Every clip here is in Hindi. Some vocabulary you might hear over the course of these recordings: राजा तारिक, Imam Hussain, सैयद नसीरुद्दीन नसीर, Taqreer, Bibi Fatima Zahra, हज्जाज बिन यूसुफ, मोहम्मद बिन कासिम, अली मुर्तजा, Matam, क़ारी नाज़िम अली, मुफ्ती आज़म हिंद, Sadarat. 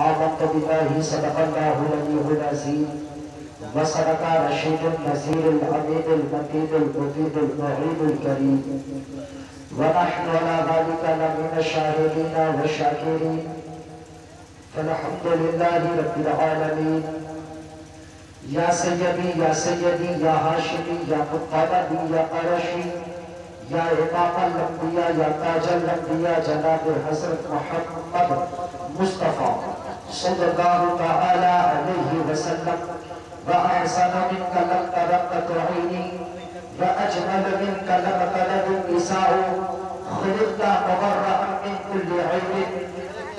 या सैयदी या सैयदी या हाशिमी या मुत्तलबी या क़रशी या इमामल अंबिया या ताजल अंबिया जनाब हज़रत मोहम्मद मुस्तफ़ा सल्लल्लाहु तआला अलैहि वसल्लम व अहसन मिन कलम तरक़त ईनी व अजमल मिन कलम तलद निसाउ खुलिक़ता मुबर्रअन मिन कुल्लि ऐबि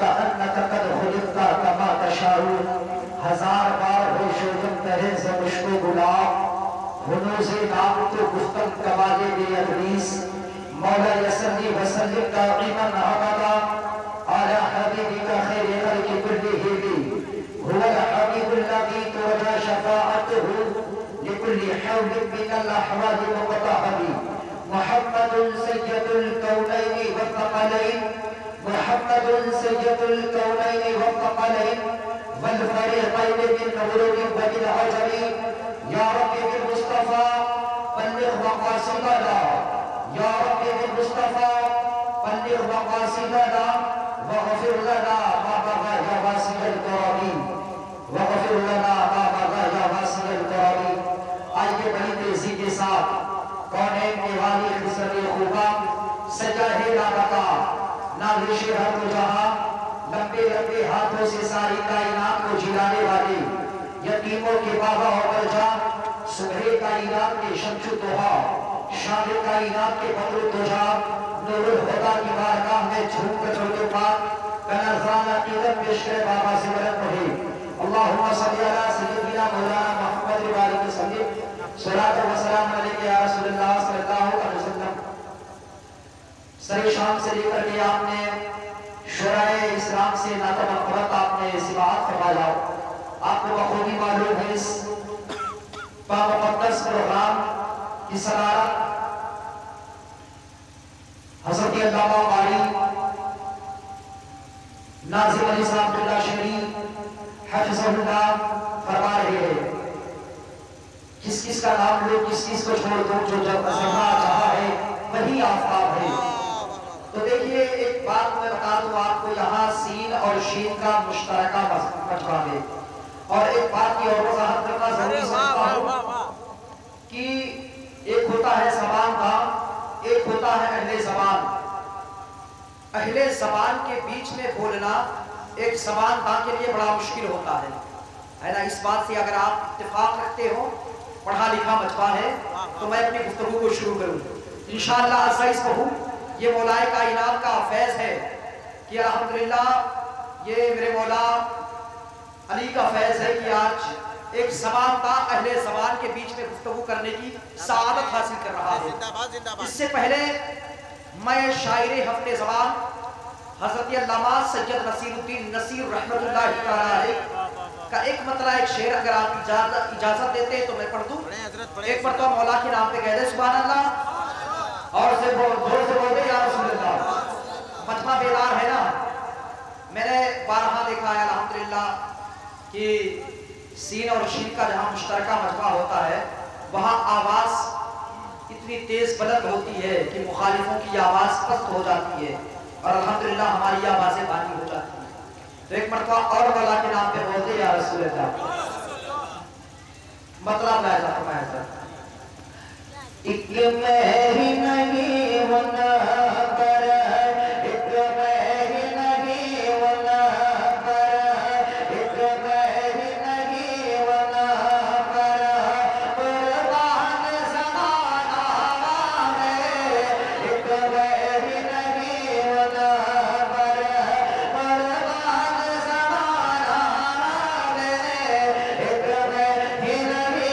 कअन्नक कद खुलिक़ता कमा तशाउ। हजार बार होशोजन करे मुश्को गुलाम हुनूसे नाम तो गुफ्तम कमाले बेअदनीस मौला यसल्ली वसल्लिम काइमन अबदा आला हबीबिका खैर खल्कि कुल्लिहिम हुवल हबीबुल लज़ी तुरजा शफाअतुहु लिकुल्लि हौलिन मिनल अहवालि मुक़तहबी मुहम्मदुन सय्यदुल कौनैनि वत्तक़लैन मुहम्मदुन सय्यदुल कौनैनि वत्तक़लैन वल फरीक़ैन मिन नूरिन वबिल अजमी या रब्बि बिल मुस्तफ़ा बल्लिग़ मक़ासिदना या रब्बि बिल मुस्तफ़ा बल्लिग़ मक़ासिदना वग़फ़िर लना मा बग़ा या वासिअल करमी वग़फ़िर लना मा बग़ा या वासिअल करमी। आइए बड़ी तेज़ी के साथ कौनेन के वाली ख़िस्रत ख़ुदा सजाए लाता नाज़िर हर जहां लंबे लंबे हाथों से सारी कायनात को झिलाने वाले यतीमों के बाबा होकर जा सुबह कायनात के शमशु तोहा शाम कायनात के बदर तुझा नूरुल हुदा की बारगाह में झूम कर चलते पाक कनरखाना कीदम पेश करे बाबा से बरकत पढ़े अल्लाहुम्मा सल्ली अला सय्यदिना मौलाना मोहम्मद वाली के सल्लल्लाहु सलात व सलाम अलैहि या रसूलुल्लाह सल्लल्लाहु अलैहि वसल्लम। सही शाम से लेकर के आपने शराय इस्लाम से नाता मकबरत आपने सिमात फरमाया। आपको बखूबी मालूम है इस पामकदस प्रोग्राम की सदारत हज़रत अल्लामा क़ारी नाज़िम अली साहब बिल्ला शरी हफ़िज़हुल्लाह फरमा रहे हैं। किस किस का नाम लो किस किस को छोड़ दो जो जब जहाँ जहाँ है वही आफताब है। तो देखिए एक बात मैं बता दूं आपको, यहाँ सीन और शीन का मुश्तरका मजबा है। और एक बात की और वजाहत करना जरूरी समझता हूँ कि एक होता है ज़बान का, एक होता है अहले ज़बान। अहले ज़बान के बीच में बोलना एक ज़बान का के लिए बड़ा मुश्किल होता है ना। इस बात से अगर आप इत्तिफाक रखते हो, पढ़ा लिखा मजबा है, तो मैं अपनी गुफ्तगू को शुरू करूँ इंशाअल्लाह। ऐसा इस कहूँ ये मौलाए कायनात का फैज़ है कि अल्हम्दुलिल्लाह ये मेरे मौला अली का फैज़ है कि आज एक ज़बान का अहले ज़बान के बीच में गुफ्तगू करने की सआदत हासिल कर रहा है। इससे पहले मैं शायर हफ्ते ज़बान हज़रत अल्लामा सैयद नसीरुद्दीन नसीर रहमतुल्लाह अलैह का एक मतला एक शेर अगर आप इजाज़त देते हैं तो मैं पढ़ दूँ। एक मरतबा मौला के नाम पर कह दे सुबहानल्लाह और से जोर से बोलते या रसूलल्लाह। मतमा बेदार है ना। मैंने बारहा देखा है अल्हम्दुलिल्लाह कि सीन और शीन का जहाँ मुश्तरका मतमा होता है वहाँ आवाज़ इतनी तेज़ बुलंद होती है कि मुखालिफों की आवाज़ पस्त हो जाती है और अल्हम्दुलिल्लाह हमारी आवाज़ें बानी हो जाती हैं। तो एक मरतबा और वाला के नाम पर बोलते या रसूलल्लाह। मतलब लाया इक मेरी नहीं होना कर इक मेरी नहीं होना कर इक मेरी नहीं होना कर परवान समाना रे इक मेरी नहीं होना कर परवान समाना रे इक मेरी नहीं होना कर इक मेरी नहीं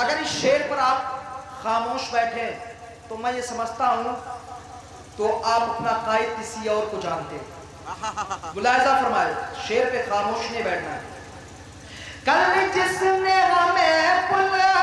अगर इस शेर पर आप खामोश बैठे तो मैं ये समझता हूँ तो आप अपना कायद किसी और को जानते हैं। मुलाहिजा फरमाए, शेर पे खामोश नहीं बैठना है। कल जिसने हमें बुला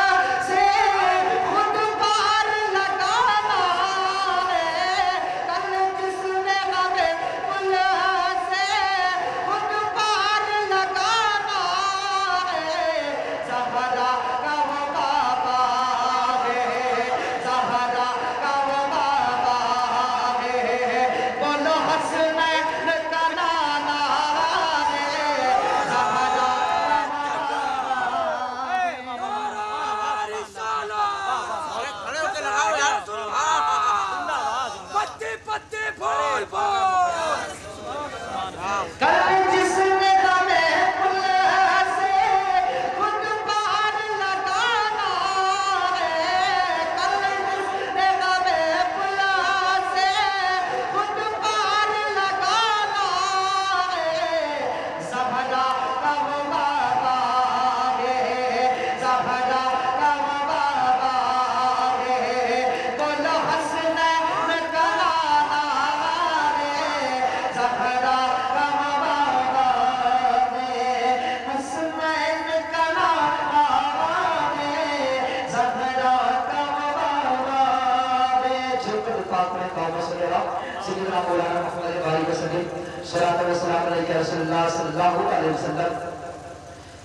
से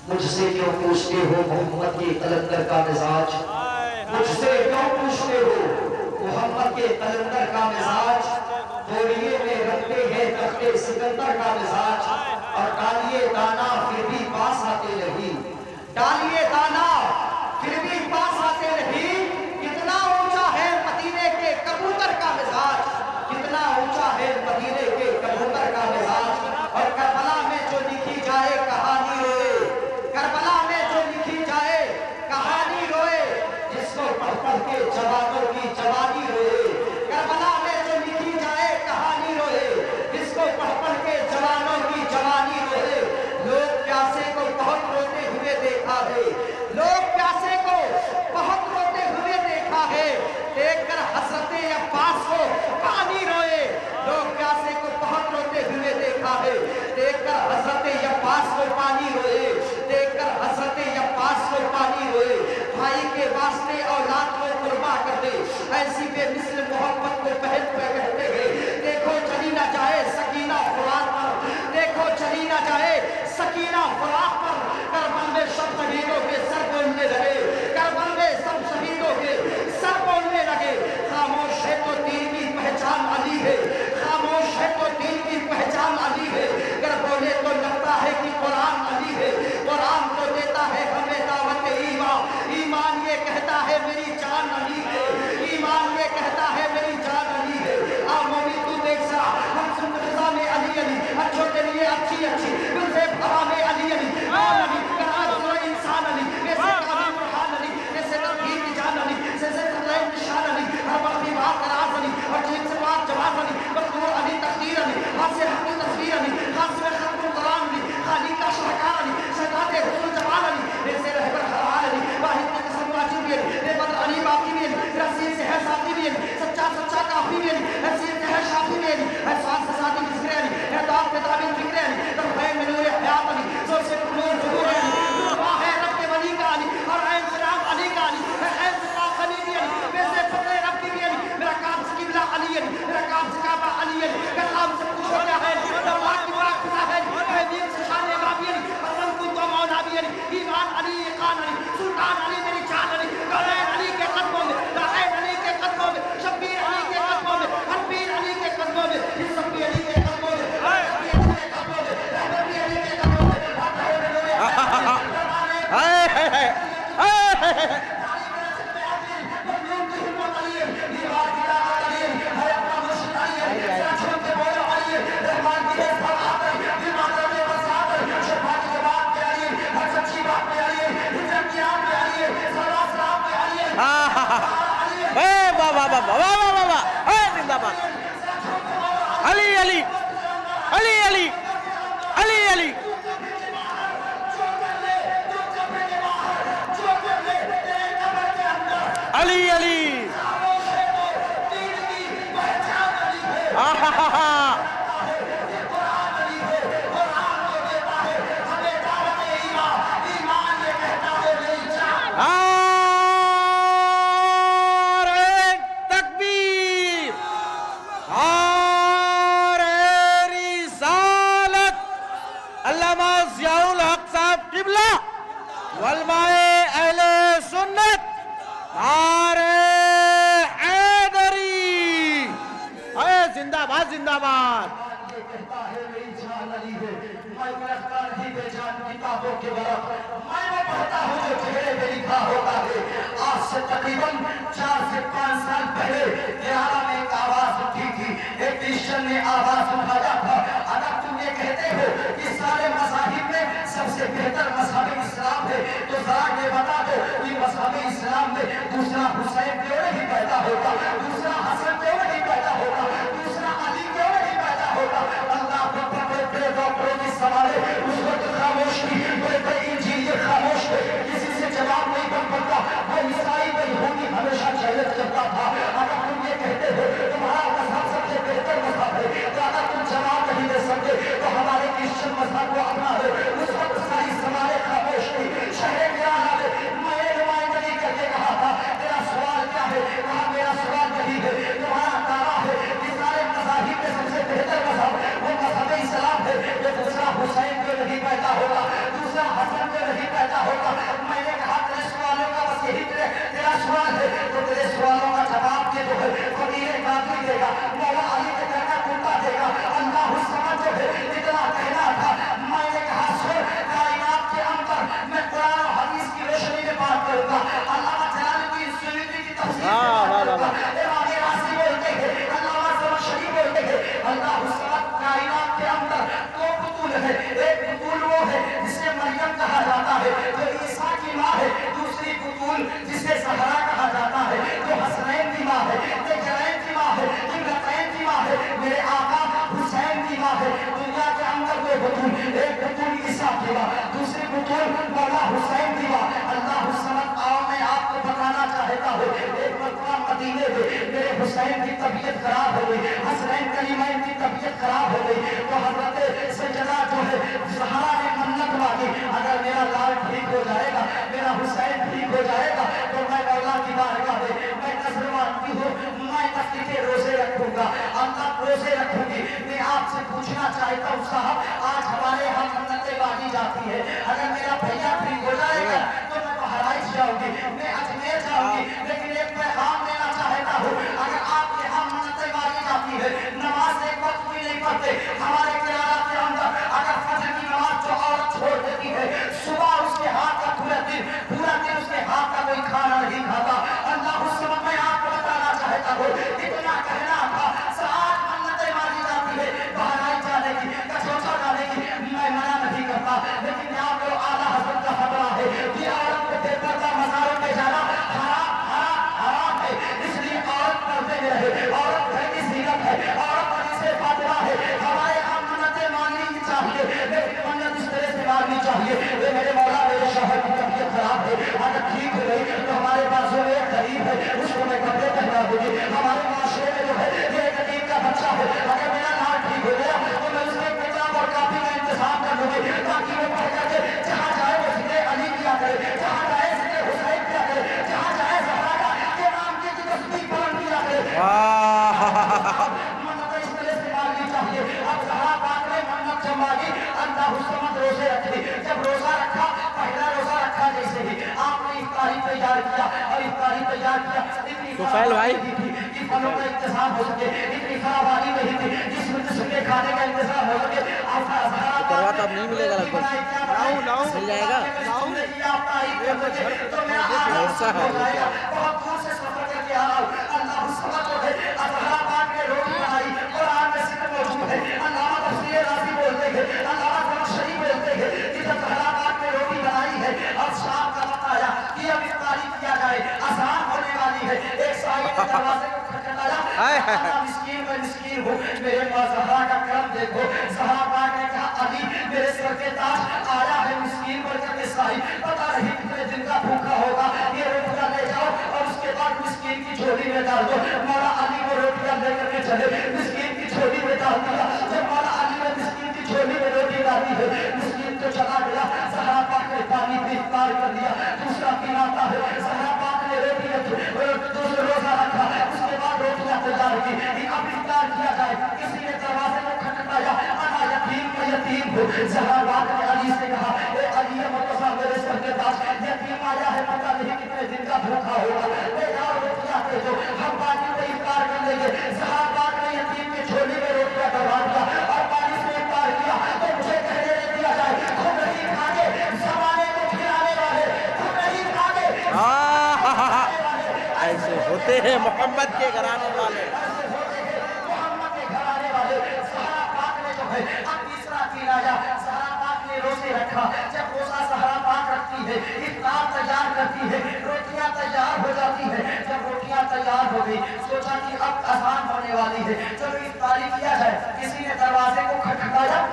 मुझसे क्यों पूछते हो मोहम्मद के कलंदर का मिजाज, मुझसे क्यों पूछते हो मोहम्मद के कलंदर का मिजाज। तोलिए में रखते हैं तख्ते सिकंदर का मिजाज, और डालिए दाना फिर भी पास आते रही, डालिए दाना फिर भी पास आते रही। कितना ऊंचा है मदीने के कबूतर का मिजाज, कितना ऊंचा है मदीने के कबूतर का मिजाज। और करबला में जो लिखी जाए कहानी रोए, करबला में जो लिखी जाए कहानी रोए, जिसको पढ़ पढ़ के जवानों की जवानी रोए। करबला में जो लिखी जाए कहानी रोए, जिसको पढ़ पढ़ के जवानों की जवानी रोए। लोग प्यासे को बहुत रोते हुए देखा है, लोग प्यासे को बहुत रोते हुए देखा है, देखकर हसरते अब्बास को पानी रोए। लोग प्यासे को बहुत रोते हुए देखा है, देखकर हसरते अब्बास को पानी रोए, देखकर हसरते अब्बास को पानी रोए। भाई के वास्ते औलाद को कुर्बा कर दे, ऐसी बेमिसल मोहब्बत को पहल पे कहते हैं। देखो चली ना जाए सकीना फरात पर, देखो चली ना जाए सकीना फरात पर। करबल में सब शहीदों के सर बोलने लगे, करबल में सब शहीदों के सर बोलने लगे। खामोश है तो दीन की पहचान अली है, खामोश है तो दीन की पहचान अली है। अगर बोले तो लगता है कि कुरान अली है, कुरान तो देता है हमें दावत ईमान। ईमान ये कहता है मेरी जान अली है, ईमान ये कहता है मेरी जान अली है। आप मोमिन तू देख सरा हम सुंदरता में अली अली, अच्छों के लिए अच्छी अच्छी उनसे भरा में अली अली। मान अली कहा तो इंसान अली, जैसे काबिल कुरान अली, जैसे तकदीर की जान अली, जैसे तकलीफ निशान अली, हर बात की बात करार अली, और चीज से बात जवाब अली, मकदूर अली, तकदीर अली, हाथ से हक तस्वीर अली, हाथ से हक कुरान अली, खाली का शहकार अली, शहदादे हुजूर जमाल अली, जैसे रहबर हरार अली, वाहिद के कसम वाजी भी अली, रहबर अली बाकी भी अली, रसीद से है साथी भी अली, सच्चा सच्चा काफी भी अली, रसीद से है शाफी भी अली, है साथ से साथी फिक्र अली, है दाद के ताबिन फिक्र अली, तरफे में नूर हयात अली, जोर से नूर हुजूर अली, दुआ है रब के वली का अली, और ऐन सलाम अली का अली, है ऐन सलाम अली भी अली, वैसे फतेह रब की भी अली, मेरा काम से किबला अली अली, मेरा काम से काबा अली अली, कलाम से कुछ हो गया है, अल्लाह की बात खुदा है, है दीन से शान अली अली। अली अली, ईमान अली, ईकान अली, सुल्तान अली, मेरी जान अली, गौरैन अली के कदमों में, लाइन अली के कदमों में, शब्बीर अली के कदमों में, हनबीर अली के कदमों में, शब्बीर अली के कदमों में, शब्बीर अली के कदमों में, हाय हाय हाय। मिस्कीन की झोली में डाल दो। मौला अली वो रोटियां लेकर के चले, मिस्कीन की जहांगार ने अली से कहा, ए अली ये मुस्तफा मेरे सर के पास यतीम आया है, पता नहीं कितने दिन का भूखा होगा, ले जाओ रोटियां दे दो, हम पानी में इफ्तार कर लेंगे। जहांगार ने यतीम की झोली में रोटियां डलवा दिया और पानी से इफ्तार किया। तो मुझे कहने नहीं दिया जाए, खुद नहीं खाने जमाने को खिलाने वाले, खुद नहीं खाने ऐसे होते हैं मोहम्मद के घराने वाले। जब रोजा सहरा पाक रखती है, इफ्तार तैयार करती है, रोटियां तैयार हो जाती है। जब रोटियां तैयार हो गई, सोचा कि अब आसान होने वाली है, चलो इफ्तारी किया जाए। किसी ने दरवाजे को खटखटाया,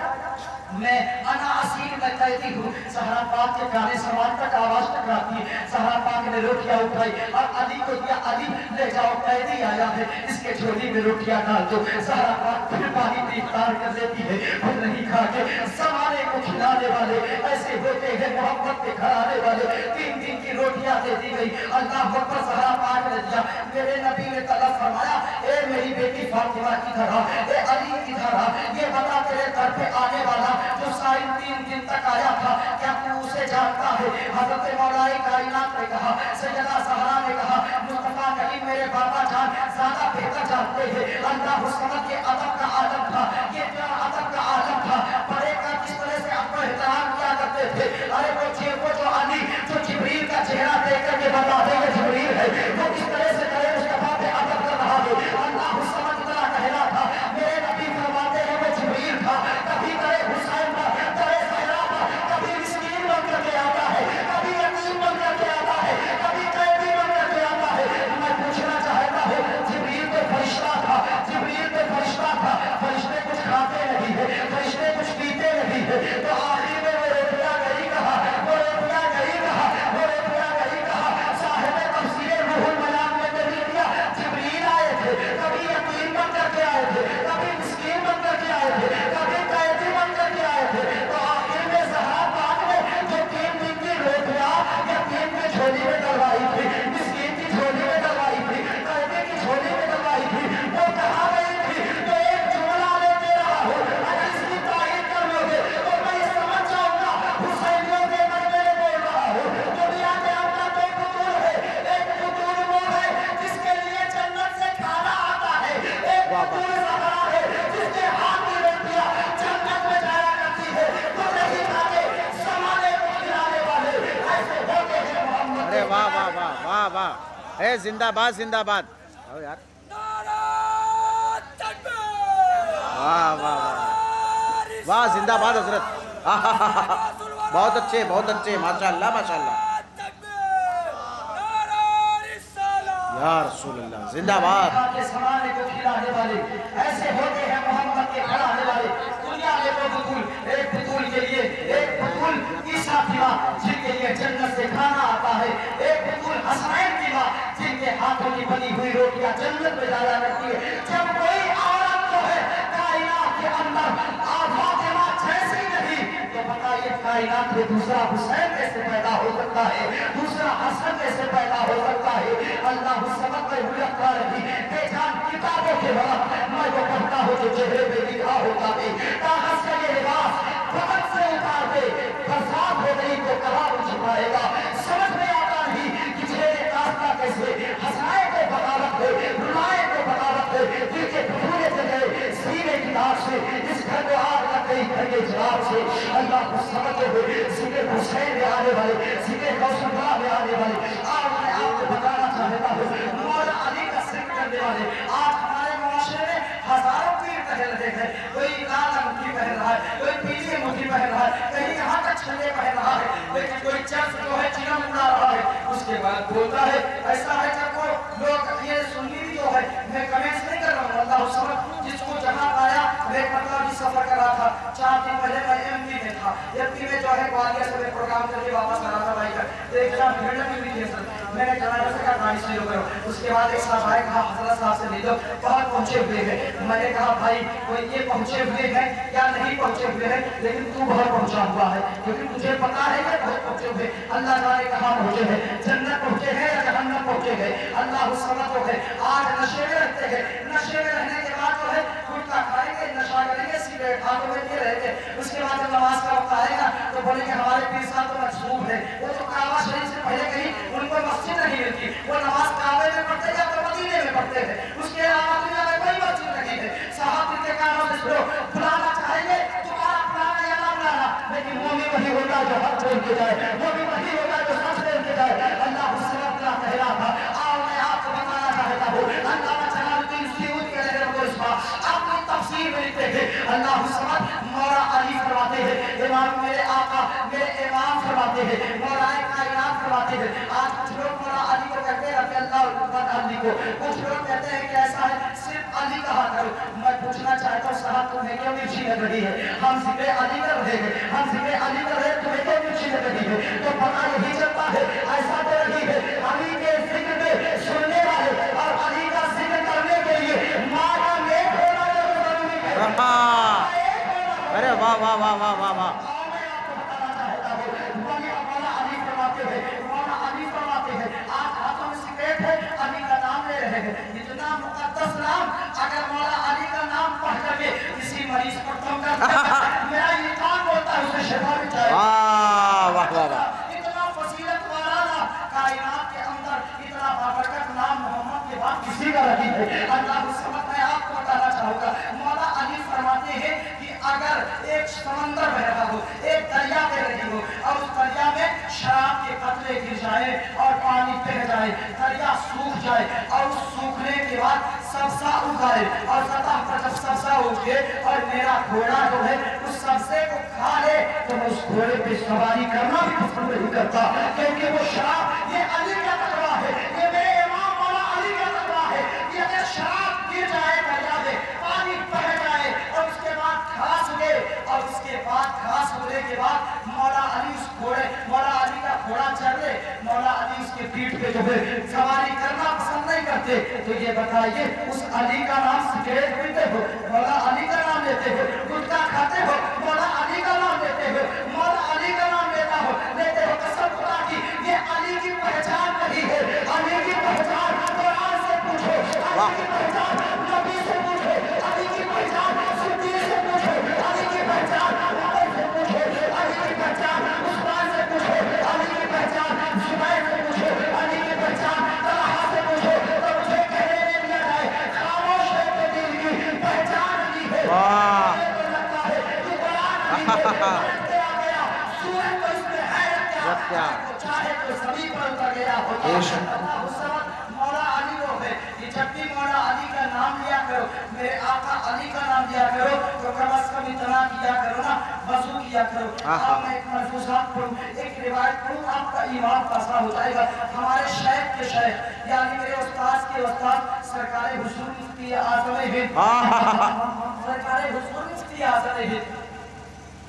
मैं अना असीर में कहती हूँ। सहरा पाक के गाने समान तक आवाज टकराती है। सहरा पाक ने रोटियां उठाई और अली को दिया, अली ले जाओ, कैदी आया है, इसके झोली में रोटियां डाल दो। सहरा पाक फिर पानी में इफ्तार कर लेती है, फिर नहीं खा के समाने को खिलाने वाले। ऐसे होते हैं मोहब्बत के घर आने वाले। 3 दिन की रोटियां दे दी गई। अल्लाह पर सहरा पाक ने दिया। मेरे नबी ने तलब फरमाया, ए मेरी बेटी फातिमा किधर आ, ए अली किधर आ, ये बता तेरे घर पे आने वाला जो साइन 3 दिन तक आया था, क्या तू उसे जानता है? हजरत मौलाए कायनात ने कहा, सैयदा सहरा ने कहा, मुस्तफा करीम मेरे बाबा जान ज्यादा बेहतर जानते हैं। अल्लाह हुस्न के अदब का आलम था, ये क्या अदब का आलम था। बड़े का किस तरह से अपना एहतराम किया करते थे। अरे वो चेको जो अली जो जिब्रील का चेहरा देख करके बता दे कि जिब्रील है, वो किस तरह से करे मुस्तफा पे अदब कर रहा है। अल्लाह हुस्न इतना कहला था, मेरे नबी फरमाते हैं वो जिब्रील था। कभी करे जिंदाबाद जिंदाबाद। आओ यार, वाह वाह वाह, जिंदाबाद हजरत। बहुत अच्छे माशाल्लाह माशाल्लाह। या रसूल अल्लाह जिंदाबाद। ऐसे होते हैं मोहम्मद के घर आने वाले। दुनिया में वो बतूल, एक बतूल के लिए एक बतूल ईसा की माँ जिनके लिए जन्नत से खाना आता है, एक बतूल हसनैन की माँ जिनके हाथों की बनी हुई रोटियां जन्नत में डाला करती है। जब कोई औरत तो है कायनात के अंदर फातिमा जैसी नहीं, तो बताइए कायनात में दूसरा हुसैन कैसे पैदा हो सकता है, दूसरा हसन कैसे पैदा हो सकता है। अल्लाह हुस्न में हुलका रही बेजान किताबों के बाद मैं वो पढ़ता हूँ जो चेहरे पे लिखा होता है। ताकत का ये लिबास बदन से उतार दे, बरसात हो गई तो कहाँ छुपाएगा। समझ में आता नहीं कि चेहरे रास्ता कैसे हंसाए को बगावत दे, रुलाए को बगावत दे, दिल के टूटने से गए सीने की लाश से, इस घर को आग लग गई घर के जवाब से। अल्लाह को समझते हुए सीधे हुसैन में आने वाले, सीधे गौसल्ला में आने वाले, आज मैं आपको बताना चाहता हूँ मौला अली का जिक्र करने वाले। आज हमारे मुआशरे में हजारों पीर कह रहे हैं, कोई लाल अंगूठी पहन रहा है, कोई पीली अंगूठी पहन रहा है, कहीं यहाँ तक छल्ले पहन रहा है, लेकिन कोई चर्च जो है चिन्ह उड़ा रहा है। उसके बाद बोलता है ऐसा है, जब वो लोग ये सुननी जो है, मैं कमेंट्स नहीं कर रहा हूँ। अल्लाह उसमें जिसको जहाँ आया, मैं पटना भी सफर कर रहा था। 4 दिन पहले मैं MP में था, MP में जो है ग्वालियर से मैं प्रोग्राम करके वापस आ रहा था। भाई का एक जहाँ भीड़ में भी थे सर, मैंने जनाजा से कहा गाड़ी शुरू करो। उसके बाद एक साहब आए, कहा हजरत साहब से ले लो, बहुत पहुँचे हुए हैं। मैंने कहा भाई कोई ये पहुँचे हुए हैं या नहीं पहुँचे हुए हैं, लेकिन तू बहुत पहुँचा हुआ है, क्योंकि तुझे पता है कि बहुत पहुँचे हुए। अल्लाह ताला कहाँ पहुँचे हैं, जन्नत पहुँचे हैं या जहन्नम पहुँचे हैं। अल्लाह उसका तो है। आज नशे में रहते हैं, नशे में रहने के बाद जो है गुटखा खाएंगे, नशा करेंगे, सिगरेट खाने में रहते हैं। उसके बाद जब नमाज बोले कि हमारे पीर साहब तो मजबूर है, वो तो काबा शरीफ से पहले कहीं उनको मस्जिद नहीं मिलती, वो नमाज काबे में पढ़ते या तो मदीने में पढ़ते हैं, उसके अलावा दुनिया में कोई मस्जिद नहीं है। साहब के कारण बुलाना चाहेंगे तुम्हारा बुलाना या ना बुलाना, लेकिन वो भी वही होगा जो हाथ जोड़ के जाए, वो भी वही होगा जो हाथ जोड़ के जाए। अल्लाह उससे अपना कह रहा था, और मैं आपको बताना चाहता हूँ अल्लाह मिलते हैं। अल्लाह समद मौला अली फरमाते हैं, इमाम मेरे आका मेरे इमाम फरमाते हैं, मौलाए कायनात फरमाते हैं। आज कुछ लोग मौला अली को कहते हैं कि अल्लाह उल्फत अली को, कुछ लोग कहते हैं कि ऐसा है सिर्फ अली कहा करो। मैं पूछना चाहता हूँ साहब तुम्हें क्यों नीची लग रही है? हम जिक्र अली कर रहे हैं, हम जिक्र अली कर रहे हैं, तुम्हें क्यों नीची लग रही है? तो पता नहीं चलता है ऐसा तो रही है। अली के जिक्र में सुनने वाले और अली का जिक्र करने के लिए मारा अरे वाह वाह वाह वाह वाह वाह। आज हाथों में सिगरेट है, अली का नाम ले रहे हैं, इतना मुकद्दस नाम। अगर मौला अली का नाम पढ़ करके किसी मरीज को दम करता है, मेरा ये काम होता है उसमें शिफा मिल जाए। वाह वाह वाह। इतना फजीलत वाला नाम कायनात के अंदर, इतना बाबरकत नाम मोहम्मद के बाद किसी का नहीं है। अल्लाह उस वक्त मैं आपको बताना चाहूँगा, मौला अली फरमाते हैं अगर एक समंदर बह रहा हो, एक दरिया बह रही हो और उस दरिया में शराब के कतरे गिर जाए और पानी बह जाए, दरिया सूख जाए और उस सूखने के बाद सबसा उगाए और सतह पर जब सबसा उगे और मेरा घोड़ा जो है उस सबसे को खा ले, तो मैं उस घोड़े पे सवारी करना भी पसंद नहीं करता, क्योंकि वो शराब ये अली का तकवा है, ये मेरे इमाम मौला अली का तकवा है। ये अगर शराब गिर जाए दरिया में, पानी बह जाए और उसके बाद घास उगे और उसके बाद घास होने के बाद मौला अली उस घोड़े मौला अली का घोड़ा चढ़े, मौला अली उसके पीठ पे जो है सवारी करना पसंद नहीं करते, तो ये बताइए उस अली का नाम सिगरेट पीते हो, मौला अली का नाम लेते हो, गुटखा खाते हो, मौला अली का नाम लेते हो, मौला अली का नाम लेते हो। कसम खुदा की ये अली की पहचान नहीं है। अली की पहचान कुरान से पूछो, अली की पहचान नबी से पूछो, अली की पहचान सिद्दीक़ से पूछो, अली की पहचान उमर से पूछो, अली की पहचान उस्मान से पूछो, अली की पहचान सुबैर से पूछो, अली की पहचान तलहा से पूछो, तो मुझे कहने नहीं दिया जाए खामोश है तो दिल की पहचान अली है। वाह। ये तो लगता है कि कुरान अली है, चाहे तो सभी पर उतर गया होता है। अल्लाह मौला अली वो है कि जब भी मौला अली का नाम लिया करो, मेरे आका अली का नाम लिया करो, तो कम अज कम इतना किया करो ना, वजू किया करो। आप मैं एक महसूसात पढ़ूँ, एक रिवायत पढ़ूँ, आपका ईमान ताज़ा हो जाएगा। हमारे शेख के शेख यानी मेरे उस्ताद के उस्ताद सरकार हुजूर मुफ्ती आज़म हिंद, सरकार हुजूर मुफ्ती आज़म हिंद,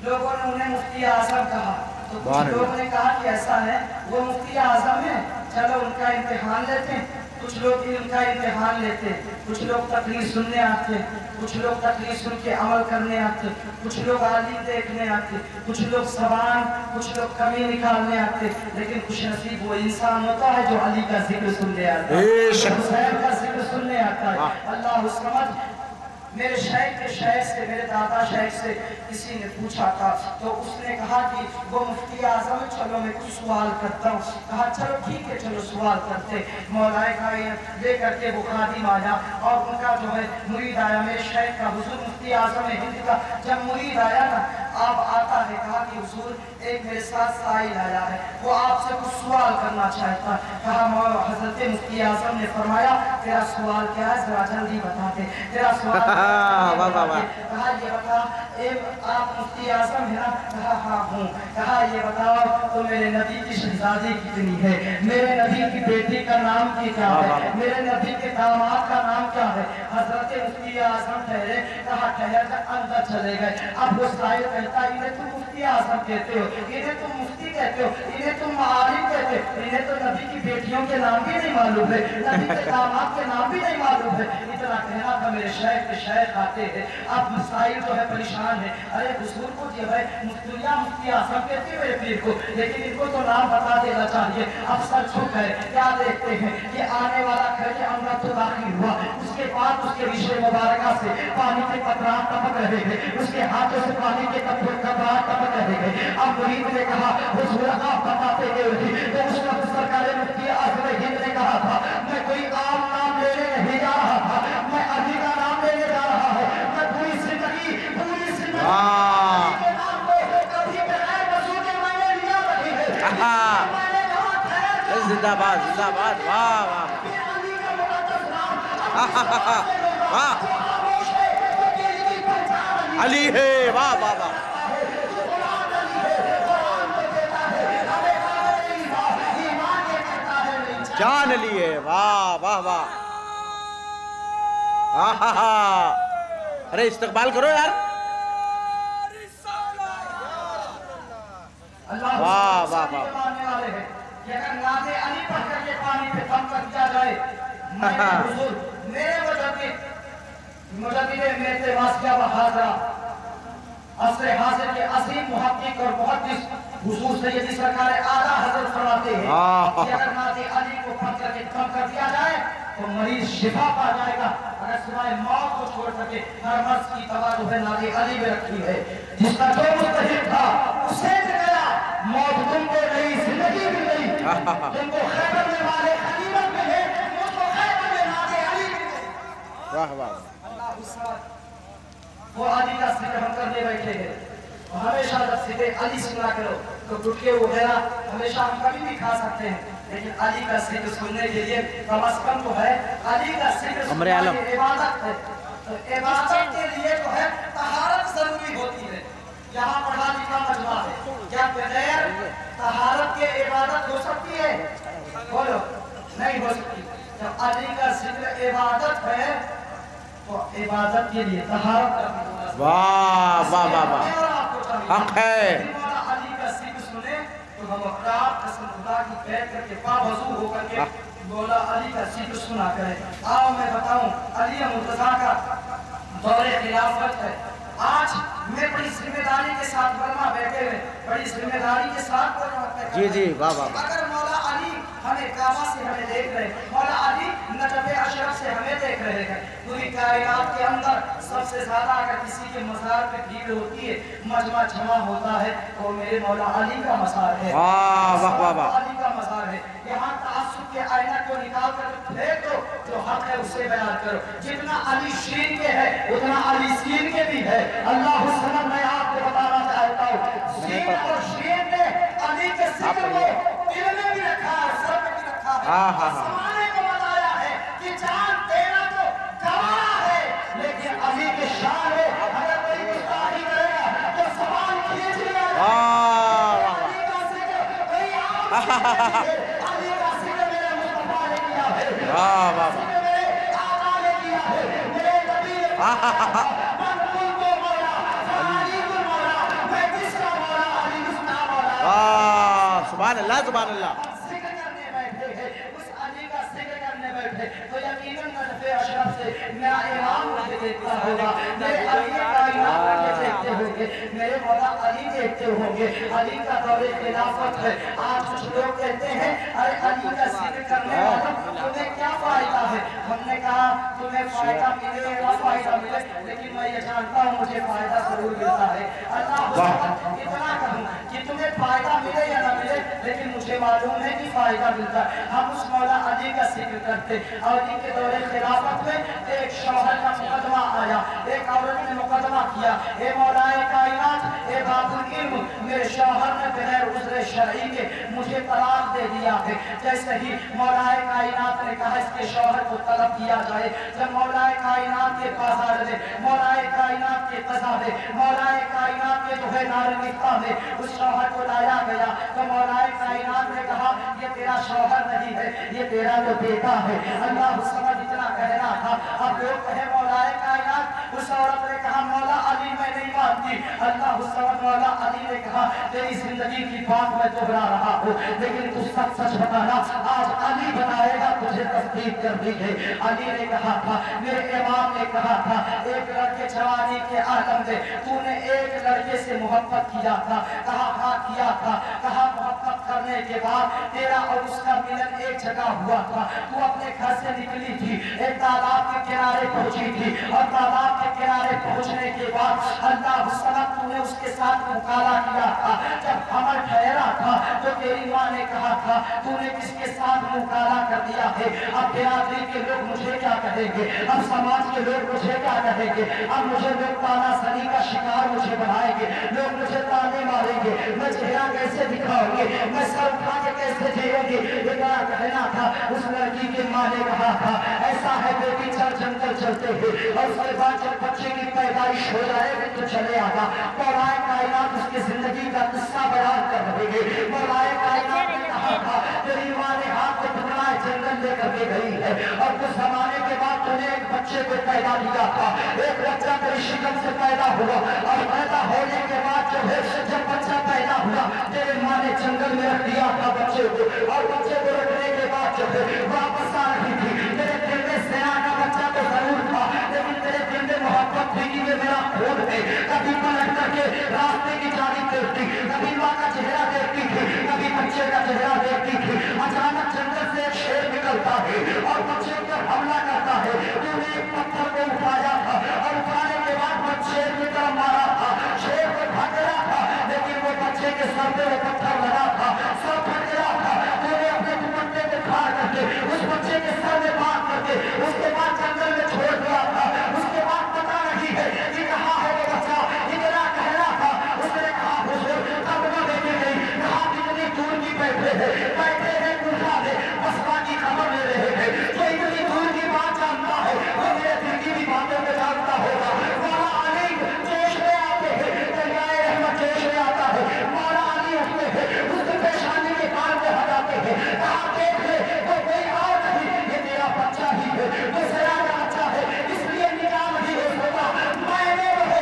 लोगों ने उन्हें मुफ्ती आज़म कहा, तो कुछ लोगों ने कहा कि ऐसा है वो मुफ्ती आज़म है, चलो उनका इम्तिहान लेते हैं। कुछ लोग उनका इम्तिहान लेते, कुछ लोग तकरीर सुनने आते, कुछ लोग तकरीर सुन के अमल करने आते, कुछ लोग आलिम देखने आते, कुछ लोग सवान, कुछ लोग कमी निकालने आते, लेकिन खुशनसीब वो इंसान होता है जो अली का जिक्र सुनने आता है, हुसैन का जिक्र सुनने आता है। अल्लाह समझ। मेरे शेख के शेख से, मेरे दादा शेख से किसी ने पूछा था, तो उसने कहा कि वो मुफ्ती आज़म, चलो मैं कुछ सवाल करता हूँ। कहा चलो ठीक है, चलो सवाल करते। मौलाए का ले करके वो खादिम आया और उनका जो है मुरीद आया, मेरे शेख का हुजूर मुफ्ती आज़म हिंद का जब मुरीद आया ना, आप आता है कहा कि हुजूर एक मेरे साथ साहिल आया है, वो आपसे कुछ सवाल करना चाहता। कहा हजरत मुफ्ती आज़म ने फरमाया तेरा सवाल क्या है, जरा जल्दी बताते तेरा सवाल। कहा ये बताओ आप मुफ्ती आज़म है ना? कहा हाँ हूँ। कहा ये बताओ तो मेरे नबी की शहजादी कितनी है, मेरे नबी की बेटी का नाम क्या है, मेरे नबी के दामाद का नाम क्या है? हजरत मुफ्ती आज़म ठहरे। कहा ठहर कर अंदर चले गए। अब वो साहिल कहता इन्हें तुम मुफ्ती आज़म कहते हो, इन्हें तुम मुफ्ती कहते हो, इन्हें तुम आलिम कहते हो, इन्हें तो नबी की बेटियों के नाम भी नहीं मालूम है, नबी के दामाद के नाम भी नहीं मालूम है। इतना कहना था मेरे शेख के शेख आते हैं। अब भाई जो है परेशान है। अरे हुजूर को जो है मुफ्तियां मुफ्तियां सब कहते मेरे पीर को, लेकिन इनको तो नाम बता देना चाहिए। अब सर झुक है, क्या देखते हैं कि आने वाला खैर अमला तो दाखिल हुआ, उसके बाद उसके विषय मुबारक से पानी के कतरान टपक रहे थे, उसके हाथों से पानी के कतरान टपक रहे थे। अब मुरीद ने कहा हुजूर आप बताते गए थे, तो उस वक्त सरकार मुफ्ती आज़म हिंद ने कहा था मैं कोई आम नाम लेने नहीं जा रहा था, मैं अली का नाम लेने जा रहा हूँ। मैं पूरी जिंदगी के नाम पे कभी बगैर वजू के मैंने लिया रही है। जिंदाबाद जिंदाबाद, वाह वाह वाह, अली है, वाह वाह वाह। जान अली है, वाह वाह वाह, हा हा। अरे इस्तकबाल करो यार, वाह वाह वाह। मेरे मुजाहिदे में इत्तेमास किया बहादरा असरे हाजिर के असीम मुहक्किक और मुहद्दिस हुजूर सैयदी सरकार आला हजरत फरमाते हैं कि अगर नाज़े अली को पकड़ के दम कर दिया जाए तो मरीज शिफा पा जाएगा। अगर सिवाय मौत को छोड़ सके हर मर्ज की दवा जो है नाज़े अली में रखी है। जिसका जो मुस्तहिक़ था उसे जगाया, मौत तुमको नहीं जिंदगी भी नहीं, तुमको खैबर में वाले गनीमत में है, तुमको खैबर में नाज़े अली वाह वाह। अल्लाह हुस्न वो अली का जिक्र हम करने बैठे हैं, हमेशा जब जिक्र अली सुना करो तो गुटके वगैरह हमेशा हम कभी भी खा सकते हैं, लेकिन अली का जिक्र सुनने के लिए कम अज कम तो है अली का जिक्र इबादत है, तो इबादत के लिए तो है तहारत जरूरी होती है। यहाँ पढ़ा लिखा मजमा है, क्या बगैर तहारत के इबादत हो सकती है? बोलो, नहीं हो सकती। जब अली का जिक्र इबादत है तो इबादत के लिए तहारत, वाह वाह वाह, हक है। अली का जिक्र सुने तो हम अफराद रसूलुल्लाह की पैर करके बावजूद होकर के मौला अली का जिक्र सुना करें। आओ मैं बताऊं अली मुर्तजा का दौरे खिलाफत है। आज मैं बड़ी जिम्मेदारी के साथ वरमा बैठे हुए, बड़ी जिम्मेदारी के साथ वरमा जी जी वाह वाह। अगर मौला अली हमें काबा से हमें देख रहे, मौला अली नजफ़े अशरफ से हमें देख रहे हैं। पूरी कायनात के अंदर सबसे ज्यादा अगर किसी के मज़ार पे भीड़ होती है, मजमा जमा होता है, वो मेरे मौला अली का मज़ार है, अली का मज़ार है। यहाँ तासुब के आईना को निकाल कर फेंक दो, जो हक है उसे बयान करो। जितना अली शीन के है उतना अली सीन के भी है। अल्लाह हुस्न मैं आपको बताना चाहता हूँ, सीन और शीन ने अली के जिक्र को दिल में भी रखा है, सर में भी रखा है, समाने को बताया है कि जान तेरा तो गवारा है, लेकिन अली के शान में अगर कोई गुस्ताखी करेगा तो सवाल खींच लिया जाएगा। अली का जिक्र कोई आम अली का जिक्र मेरे मुस्तफा ने किया है, मेरे आका ने किया है, मेरे नबी ने किया है। सुभान अल्लाह सुभान अल्लाह। जिक्र करने बैठे हैं, उस अली का जिक्र करने बैठे तो यकीनन नज़फ़े अशरफ से मैं इमाम को देखता होगा, मेरे अली कायनात को देखते होंगे, मेरे मौला अली देखते होंगे। अली का दौरे खिलाफत है। आज कुछ लोग कहते हैं अरे अली का जिक्र करने वाला तुम्हें क्या फायदा है? हमने कहा तुम्हें फायदा मिले या फायदा मिले, लेकिन मैं ये जानता हूँ मुझे फायदा जरूर मिलता है। अल्लाह इतना कहूँ कि तुम्हें फायदा मिले या ना मिले, लेकिन मुझे मालूम है कि फायदा मिलता है। हम उस मौला अली का जिक्र करते। अली के दौरे खिलाफत में एक शौहर का मुकदमा आया, एक औरत ने मुकदमा किया, ए मौलाए कायनात ए बाबुल इल्म मेरे शौहर ने बगैर उज़्र शरई के मुझे तलाक दे दिया है। जैसे ही मौलाए कायनात ने कहा इसके शौहर को तलब किया जाए, जब मौलाए कायनात के बाजार में मौलाए कायनात के कज़ा में मौलाए कायनात के जो है नारगिफ्ता में उस शौहर को लाया गया तो मौलाए कायनात ने कहा ये तेरा शौहर नहीं है, ये तेरा तो बेटा है। अल्लाह हुस्न इतना कहना था। अब लोग कहे मौलाए कायनात, उस औरत ने कहा मौला अली मैं नहीं मानती, अल्लाह अली ने कहा तेरी जिंदगी की बात मैं दोहरा रहा हूँ लेकिन तू सच सच बताना, आज अली बताएगा तुझे तस्दीक करनी है। अली ने कहा था, मेरे इमाम ने कहा था, एक लड़के जवानी के आलम में तूने एक लड़के से मोहब्बत किया था। कहा हाँ किया था। कहा मोहब्बत करने के बाद तेरा और उसका मिलन एक जगह हुआ था। तू अपने घर से निकली थी, एक तालाब के किनारे पहुंची थी और तालाब के किनारे पहुंचने के बाद अल्लाह तूने उसके साथ मुकाला किया था। जब हमर ठहरा था तो तेरी माँ ने कहा था तूने किसके साथ मुकाला कर दिया है। अब बिरादरी के लोग मुझे क्या कहेंगे, अब समाज के लोग मुझे क्या कहेंगे, अब मुझे लोग तानाशाही का शिकार मुझे बनाएंगे, लोग मुझे ताने मारेंगे, मैं चेहरा कैसे दिखाऊंगी, मैं सर उठा के कैसे जीऊंगी। मेरा कहना था, उस लड़की के माँ ने कहा था ऐसा है बेटी चल जंगल चलते हुए और उसके बाद जब बच्चे की पैदाइश हो जाएगी तो चले आना। मौलाए कायनात उसकी जिंदगी का किस्सा बयान कर रहे हैं। मौलाए कायनात ने कहा था तेरी माँ ने हाथ में पकड़ाए जंगल लेकर के गई है और कुछ जमाने के बाद तुझे एक बच्चे को पैदा किया था। एक बच्चा तेरी शिकम से पैदा हुआ और पैदा होने के बाद जो है जब बच्चा पैदा हुआ तेरी माँ ने जंगल में रख दिया था बच्चे को और बच्चे को रखने के बाद जो है वापस आ रही थी। तेरे दिल में सेना का बच्चा तो जरूर था लेकिन तेरे दिल में मोहब्बत थी कि ये मेरा खून है। कभी पलट करके रास्ते की जानी देखती, कभी माँ का चेहरा देखती थी, कभी बच्चे का चेहरा देखती थी। अचानक जंगल से एक शेर निकलता है और बच्चे पर हमला करता है। तूने एक पत्थर को उठाया था और उठाने के बाद बच्चे की तरफ मारा था। शेर को भगाया था लेकिन वो बच्चे के सर पे वो पत्थर लगा था, सर फट गया था। तूने अपने दुपट्टे को फाड़ करके उस बच्चे के सर में मार करके उसके बाद जंगल में छोड़ दिया था। उसके बाद पता नहीं है कि कहाँ है वो बच्चा। बैठे हैं गुफा में, बसवा की खबर ले रहे हैं। जो इतनी दूर की बात जानता है वो मेरे दिल की भी बातों में जानता होगा। मौला अली देश में आते हैं, दरियाए रहमत देश में आता है। मौला अली उठते हैं, उसकी पेशानी के कान को हटाते हैं। कहा देख ले तो कोई और नहीं, ये तेरा बच्चा ही है, तो जरा का बच्चा है, इसलिए निकाल ही नहीं होगा। मैंने अपने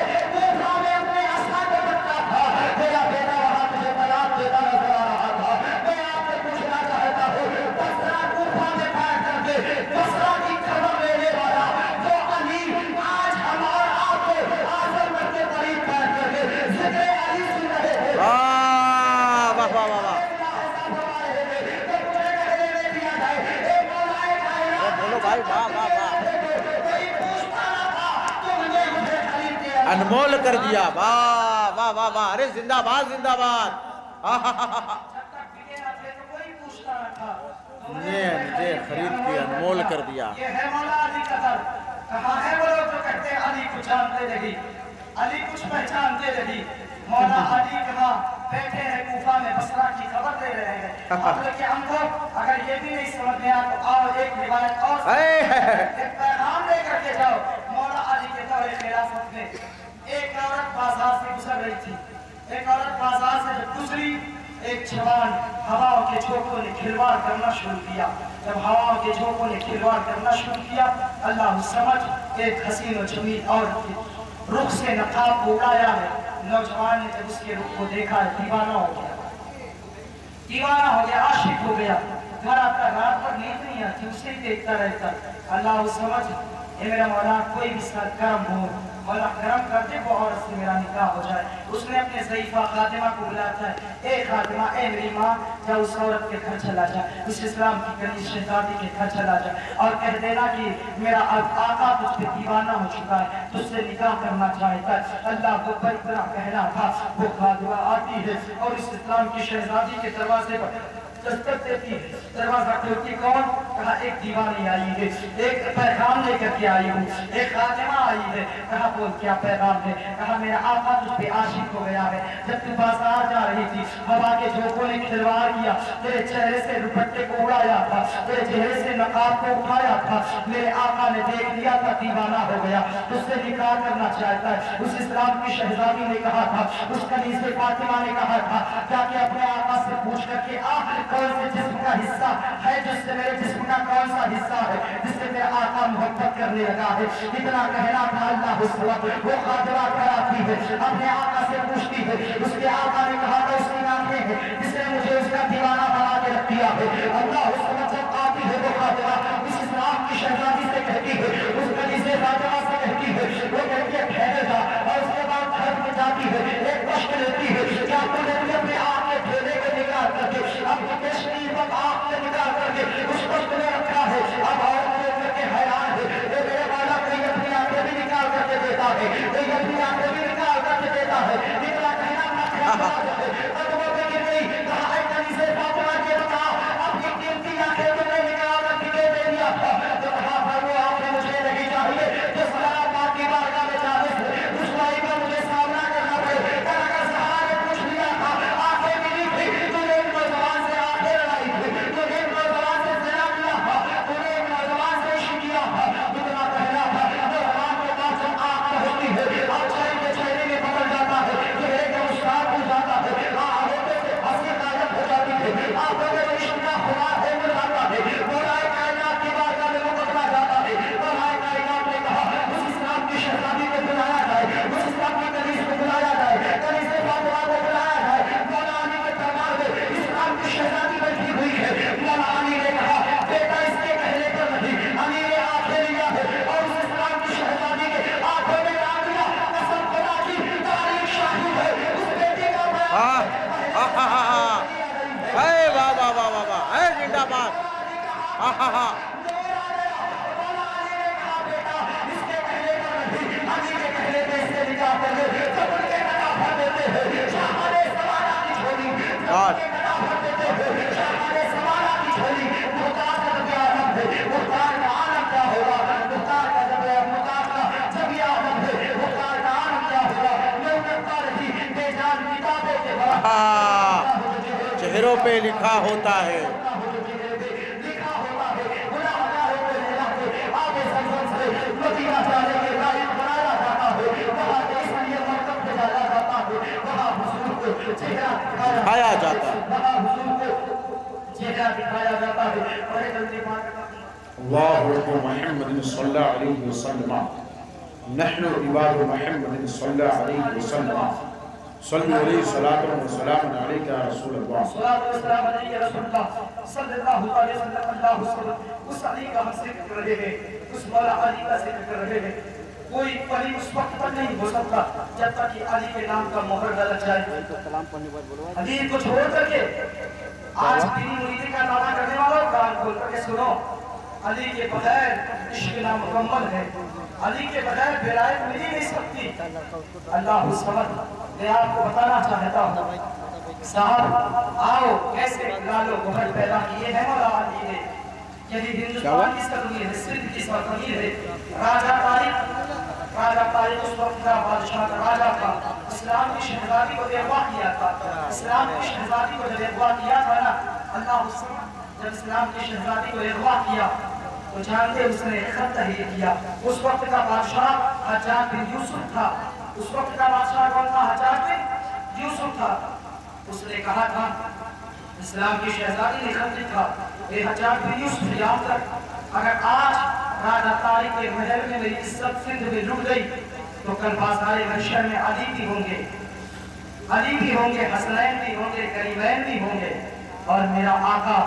आस्था को रखा था, मेरा बेटा वहाँ मुझे तलाक देता नजर आ रहा था। बसरा की खबर लेने वाला वो अली आज हमारा आपको आजम के करीब बैठ करके जिक्र अली सुन रहे हैं। वाह वाह वाह वाह बोलो भाई, वाह वाह वाह, अनमोल कर दिया, वाह वाह वाह वाह, अरे जिंदाबाद जिंदाबाद। ये मुझे खरीद के अनमोल कर दिया। ये है मौला अली कदर। कहाँ है वो लोग जो कहते हैं अली कुछ जानते नहीं, अली कुछ पहचानते नहीं। मौला अली कहाँ बैठे हैं गुफा में, बसरा की खबर दे रहे हैं। हमको अगर ये भी नहीं समझ में आया तो आओ एक रिवायत और पैगाम लेकर के जाओ। मौला अली के दौरे खिलाफत में एक औरत बाजार से गुजर रही थी। एक औरत बाजार से जब गुजरी, एक जवान हवाओं के झोंकों ने खिलवाड़ करना शुरू किया। जब हवाओं के झोंकों ने खिलवाड़ करना शुरू किया, अल्लाह समझ एक हसीन और जमील औरत के रुख से नकाब को उड़ाया है। नौजवान ने जब उसके रुख को देखा है, दीवाना हो गया, दीवाना हो गया, आशिक हो गया। रात पर नींद नहीं आती, उसे ही देखता रहता। अल्लाह समझ ये मेरा मौला कोई भी सरगर्म हो, मौला करम कर दे वो औरत से मेरा निकाह हो जाए। उसने अपने ज़ईफ़ा खातिमा को बुलाया है, ए खातिमा, ए मेरी माँ, जा उस औरत के घर चला जा, उस इस्लाम की कनीज़ शहज़ादी के घर चला जा और कह देना कि मेरा आका तुझ पे दीवाना हो चुका है, तुझसे निकाह करना चाहता है। अल्लाह को इतना कहना था, वो खातिमा आती है और इस इस्लाम की शहज़ादी के दरवाजे पर दस्तक देती है। दरवाजा खोलती कौन? कहा एक दीवानी आई है, एक पैगाम लेकर के आई हूँ, एक खातिमा आई है। कहा बोल क्या पैगाम है? कहा मेरा आका तुझ पे आशिक हो गया है। जब तू बाजार जा रही थी, हवा के झोंकों ने खिलवाड़ किया, तेरे चेहरे से दुपट्टे को उड़ाया था, तेरे चेहरे से नकाब को उठाया था। मेरे आका ने देख लिया था, दीवाना हो गया, तुझसे निकाह करना चाहता है। उस इस्लाम की शहजादी ने कहा था, उस कनीज़ फातिमा ने कहा था, जाके अपने आका से पूछ करके आ कौन से जिस्म का हिस्सा है जिससे मेरे जिस्म अपना कौन सा हिस्सा है जिससे मेरा आका मोहब्बत करने लगा है। इतना कहना था अल्लाह हुआ, वो खाजरा कराती है, अपने आका से पूछती है, उसके आका ने कहा था उसकी नाम ये है जिसने मुझे उसका दीवाना बना के रख दिया है। अल्लाह हुआ जब आती है वो खाजरा उस इस्लाम की शहजादी से कहती है, उस गली से खाजरा से कहती है, वो कहती है ठहरे जा, और उसके बाद घर में जाती है, एक प्रश्न लेती है क्या अपने आप के ठेले को निकाल करके अपनी कश्मीर पर आप ने निकाल करके उस वक्त में रखा है। अब औरत देख करके हैरान है, ये मेरे वाला कोई अपनी आंखें भी निकाल करके देता है, कोई अपनी आंखें भी निकाल करके देता है। निकला कहना अपनी कीमती आंखें तुमने निकाल करके दे दिया था, तो कहा भाई वो आपने मुझे नहीं चाहिए, तो सलाह की बारगाह में जाने से उस भाई का मुझे सामना करना पड़े। चेहरों पे लिखा होता है, दिखाया जाता है। कोई परी उस वक्त पर नहीं हो सकता जब तक कि अली के नाम का मोहर न लग जाए। अली को छोड़ करके आज मेरी मुरीदी का दावा करने वालों कान खोल करके सुनो, अली के बगैर इश्क नामुकम्मल है, अली के बगैर विलायत मिल ही नहीं सकती। अल्लाह समद मैं आपको बताना चाहता हूँ साहब, आओ कैसे लालो मोहर पैदा किए हैं मौला अली ने। यदि हिंदुस्तान इसका अमीर है, सिर्फ इसका अमीर है। राजा तारिक उस वक्त का बादशाह का राजा था, इस्लाम की शहजादी को अगवा किया था। इस्लाम की शहजादी को जब अगवा किया था ना अल्लाह समद, जब इस्लाम की शहजादी को अगवा किया तो जानते उसने खत तहरीर किया। उस वक्त का बादशाह हज्जाज बिन यूसुफ था। उस वक्त का बादशाह कौन था? हज्जाज बिन यूसुफ था। उसने कहा था इस्लाम की शहजादी ने खत लिखा, ये हज्जाज बिन यूसुफ याद रख, अगर आज राजा तारिक के महल में मेरी इज्जत सिंध में लुट गई तो कल बाजार महशर में अली भी होंगे, हसनैन भी होंगे, करीमैन भी होंगे, और मेरा आका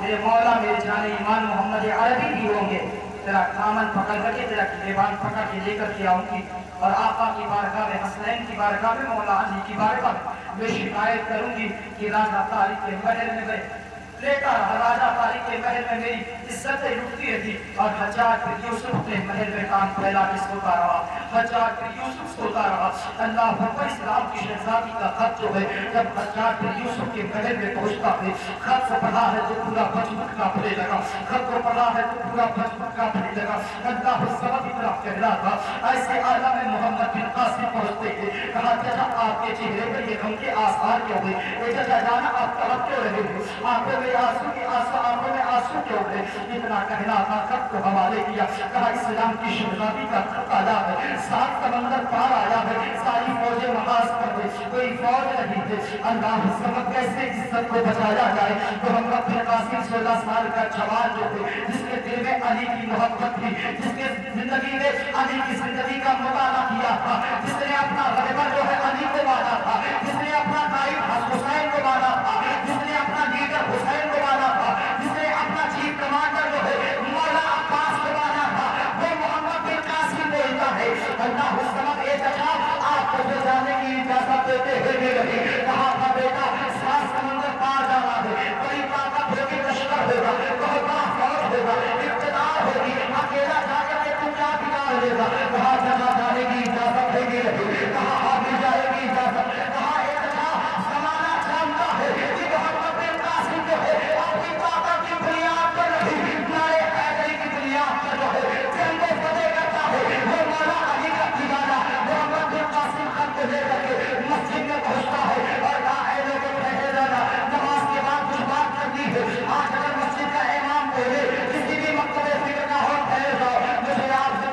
मेरे मौला मेरे जाने ईमान मोहम्मद अरबी भी होंगे। तेरा कामन पकड़ करके तेरा गिरेबान पकड़ के लेकर के आऊँगी, और आका की बारगाह में, हसनैन की बारगाह में, मौला अली की बारगाह में मैं शिकायत करूँगी कि राजा तारिक के महल में मैं लेकर राजा तारिक के महल में मेरी इज्जतें लुटती रहती, और हज्जाज बिन यूसुफ के महल में कान फैला के सोता रहा, हज्जाज बिन यूसुफ सोता रहा। अल्लाह हु इस्लाम की शहजादी का खत जो है जब हज्जाज बिन यूसुफ के महल में पहुंचता है, खत को पढ़ा है तो पूरा बचपन कांपने लगा, खत को पढ़ा है तो पूरा बचपन कांपने लगा। अल्लाह हु इतना कहना था ऐसे आलम मोहम्मद बिन कासिम पहुँचते हैं, कहा जाना आपके चेहरे पर ये गम के आसार क्यों हुए, ये जाना आप तड़प क्यों रहे हो, आंखों में आंसू की आंसू, आंखों में आंसू क्यों हुए। इतना कहना था सबको हवाले किया, कहा इस्लाम की शुभगामी का खत आया है, सात समंदर पार आया है, सारी फौजें महाज पर गई, कोई फौज नहीं थी। अल्लाह समझ कैसे इस सब को बचाया जाए। तो हम अपने कासिम 16 साल का जवान जो थे, जिसके दिल में अली की मोहब्बत थी, जिसके जिंदगी ने अली की जिंदगी का मुताला किया था, जिसने अपना रहबर जो है अली को माना था, जिसने अपना कायद हुसैन को माना था, जिसने अपना लीडर हुसैन को माना था, जिसने अपना चीफ कमांडर जो है मौला अब्बास को माना था, वो मोहम्मद बिन कासिम बोलता है। अल्लाह हुस्मत ए जनाब आपको तो जाने की इजाजत देते हुए लगे। कहा था बेटा 7 समंदर पार जाना है, बड़ी ताकत होगी, लश्कर होगा, बहुत बड़ा फौज होगा, इब्तदार होगी, अकेला जाकर लेगा। कहा जहाँ जाने की इजाजत देगी, कहा आगे जाएगी इजाजत, कहा एक जमाना जानता है कि मोहम्मद बिन कासिम जो है आपकी ताकत की बुनियाद पर नहीं, नारे हैदरी की बुनियाद पर जो है जंगो फतेह करता है, वो मौला अली का दीवाना मोहम्मद बिन कासिम खान को लेकर के मस्जिद में पहुँचता है और कहा है लोगों पहले जाना, नमाज के बाद कुछ बात करनी है। आज अगर मस्जिद का इमाम बोले किसी भी मकतबे फिक्र का हो, पहले जाओ मुझे आपसे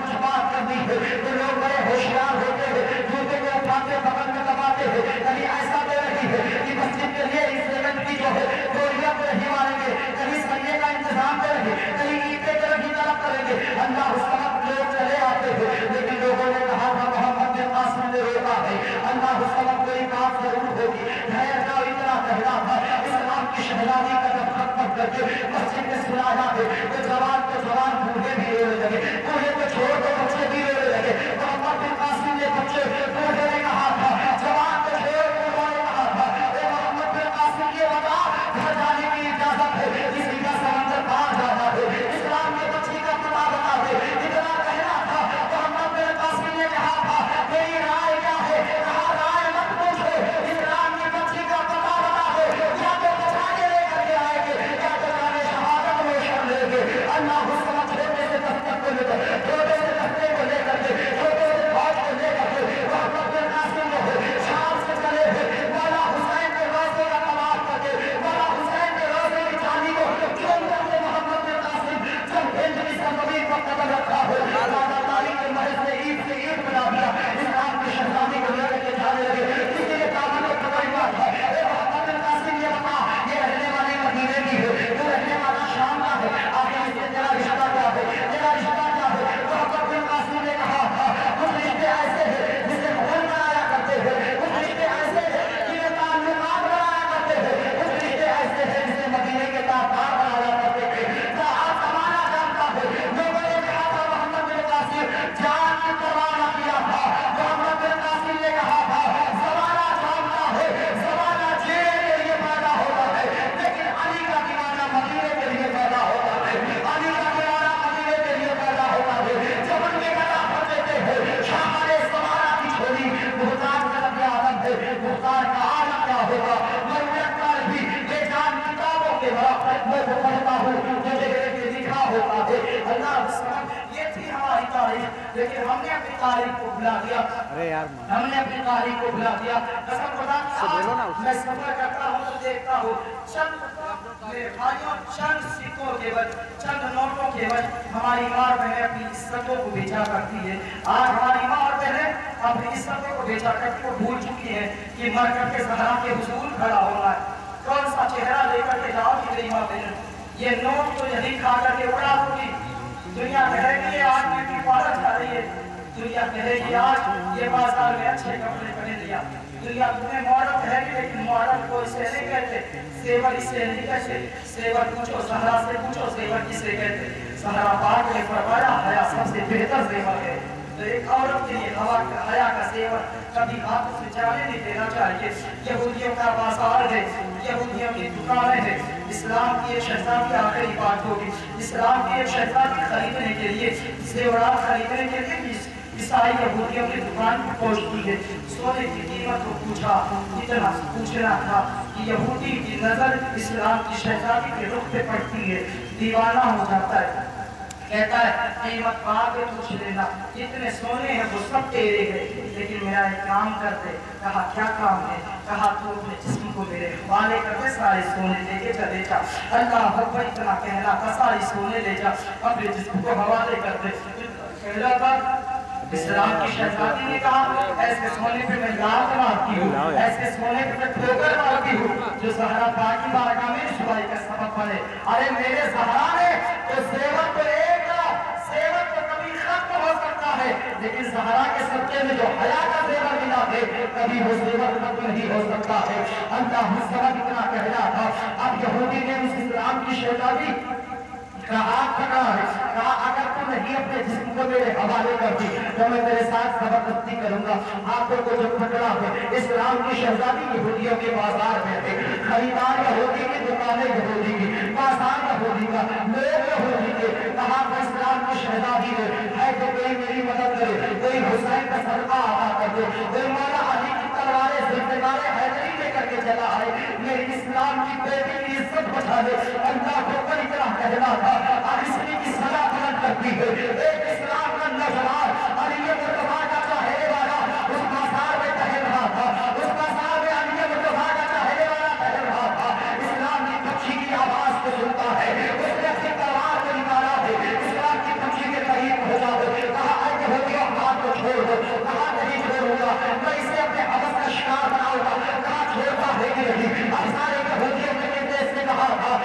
तो लोग बड़े होशियार होते हैं, जूते को उठाते बगल में दबाते हैं। कभी ऐसा दे रही है कि मस्जिद के लिए इस जगत की जो है गोलियां पर ही मारेंगे, कभी सरिये का इंतजाम करेंगे, कहीं ईटे की तरफ ही तरफ करेंगे। अल्लाह हुस्मत लोग चले आते हैं, लेकिन लोगों ने कहा था मोहम्मद के पास में रोका है, अल्लाह हुस्मत कोई बात जरूर होगी। खैर का इतना कहना था, इस्लाम की शहजादी का नफरत मत करके मस्जिद में सुनाया है। तो जवान को जवान बूढ़े भी रोने लगे, बूढ़े को छोड़ दो बच्चे भी रोने लगे। मोहम्मद बिन कासिम ने बच्चे बूढ़े ने कहा था, जवान को छोड़ बूढ़ा ने कहा था, ए मोहम्मद बिन कासिम ये बता घर जाने की इजाजत है, किसी का समंदर पार जाना है, इस्लाम में बच्ची का मुताबका है। इतना कहना था मोहम्मद बिन कासिम ने कहा था मेरी राय क्या है, कहा राय मत पूछो, इस्लाम में बच्ची का मुताबका है, या तो बचा के लेकर के आएंगे या तो जाने शहादत में शर्म लेंगे। अल्लाह हुस्न छोटे से दस्तक को लेकर, छोटे से दस्ते को लेकर के, छोटे से फौज को लेकर के मोहम्मद बिन कासिम जो है शाम से चले थे, मौला हुसैन के रोजे का तवाफ करके, मौला हुसैन के रोजे की चांदी को चूम करके मोहम्मद बिन कासिम जब हिजरी सनवी पर कदम रखा हो, दादा तारीख के महज में ईद से ईद बना दिया। इस्लाम की शहजादी को लेकर के जाने लगे, किसी ने काबा को पकड़ा था, ए मोहम्मद बिन कासिम ये बता ये रहने वाले मदीने की है, ये रहने वाला शाम का है, आगे इससे तेरा रिश्ता क्या है, तेरा रिश्ता क्या है। मोहम्मद बिन कासिम ने कहा था कुछ रिश्ते ऐसे हैं जिसे खून बनाया करते हैं, कुछ रिश्ते ऐसे हैं जिन्हें ताल्लुकात बनाया करते हैं, कुछ रिश्ते ऐसे हैं जिसे मदीने के ताकार बनाया करते हैं। कहा जमाना जानता है, लोगों ने कहा था मोहम्मद बिन कासिम जान की परवाना किया था, मोहम्मद बिन कासिम ने कहा था जमाना जानता है जमाना जेल के लिए पैदा होता है, लेकिन अली का दीवाना मदीने के लिए पैदा होता है, अली का दीवाना मदीने के लिए पैदा होता है। जब उनके गला भर देते हैं हमारे समाना की छोड़ी, मुख्तार का क्या आलम है, मुख्तार का आलम क्या होगा। मैं वो पढ़ता हूँ मुझे लिखा होता है। अल्लाह ये थी हमारी तारीख, लेकिन हमने अपनी तारीख को भुला दिया, हमने अपनी तारीख को भुला दिया। कसम खुदा की मैं सफर करता हूँ तो देखता हूँ चंद मेरे भाइयों चंद सिक्कों के बल, चंद नोटों के बल हमारी माँ और बहनें अपनी इज्जतों को बेचा करती है। आज हमारी माँ और बहनें अपनी इज्जतों को बेचा करके भूल चुकी है कि मरकत के सहारा के हुजूर खड़ा होना है। कौन सा चेहरा लेकर के जाओगी मेरी माँ बहन, ये नोट तो यही खा करके उड़ा होगी। दुनिया कहेगी आज मेरी पालक खा रही है, दुनिया कहेगी आज ये बाजार में अच्छे कपड़े पहने लिया, दुनिया तुम्हें मॉडल कहेगी, लेकिन मॉडल को इसे नहीं कहते, सेवर इसे नहीं कहते। सेवर पूछो सहरा से, पूछो सेवर किसे कहते, सहरा पाक ने फरमाया हया सबसे बेहतर सेवर है। तो एक औरत के लिए हवा का हया का सेवर कभी आपस में जाने नहीं देना चाहिए। यहूदियों का बाजार है, यहूदियों की दुकानें हैं। इस्लाम की एक शहजादी की आखिरी बात होगी, इस्लाम की एक शहजादी खरीदने के लिए, जेवरात खरीदने के लिए ईसाई यहूदियों की दुकान पर पहुंचती है। सोने की कीमत को पूछा, इतना पूछना था कि यहूदी की नज़र इस्लाम की शहजादी के रुख पे पड़ती है, दीवाना हो जाता है, कहता है कीमत बाद में पूछ लेना, इतने सोने हैं वो सब तेरे हैं। लेकिन मेरा इनाम कर दे। कहा क्या काम है? कहा तू अपने जिस्म को मेरे हवाले कर दे, सारे सोने लेके चले जा। अल्लाह अकबर इतना कहला था, सारे सोने ले जा, अपने जिस्म को हवाले कर दे। कहला था इस्लाम की शहजादी ने कहा ऐसे सोने पे मैं लात मारती हूँ, ऐसे सोने पे मैं ठोकर मारती हूँ जो ज़हरा पाक की बारगाह में शुदाई का सबब बने। अरे मेरे ज़हरा ने तो सेवक को एक सेवक तो कभी खत्म हो सकता है, लेकिन ज़हरा के सदके में जो हया का सेवा मिला है कभी वो सेवा खत्म नहीं हो सकता है। अल्लाह मुस्तफा इतना कह रहा था। अब यहूदी ने उस इस्लाम की शहजादी का हाथ पकड़ा है, कहा अगर तुम नहीं अपने जिस्म को मेरे हवाले करती तो मैं तेरे साथ जबरदस्ती करूंगा। हाथों को जब पकड़ा है, इस्लाम की शहजादी यहूदियों के बाजार में थे, खरीदार यहूदी की, दुकानें यहूदी की, बाजार यहूदी का, लोग यहूदी के। कहा इस्लाम की शहजादी है तो कोई मेरी मदद करे, कोई हुसैन का सदका अदा कर दो, कोई मौला अली की तलवारें जिम्मेदारे हैदरी लेकर के चला आए, मेरे इस्लाम की बेटी की इज्जत बचा दे। अल्लाह को बड़ी तरह कहना था और इसलिए की सजा बुलंद करती है। एक इस्लाम का नौजवान अली मुर्तजा का चाहने वाला उस बाजार में टहल रहा था, उस बाजार में अली मुर्तजा का चाहने वाला टहल रहा था। इस्लाम की पक्षी की आवाज को सुनता है, उसने अपनी तलवार को निकाला है, इस्लाम की पक्षी के करीब हो जाओ। कहा अन्य होती हाथ को छोड़ दो, कहा नहीं छोड़ूंगा मैं, इसे अपने हवस का शिकार बनाऊंगा। कहा छोड़ता है कि नहीं। अब सारे यहूदियों ने निर्देश में कहा था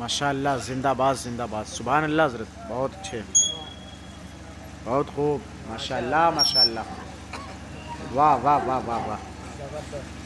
माशाअल्लाह। जिंदाबाद जिंदाबाद, सुभान अल्लाह हज़रत, बहुत अच्छे, बहुत खूब, माशाअल्लाह माशाअल्लाह, वाह वाह वाह वाह वाह।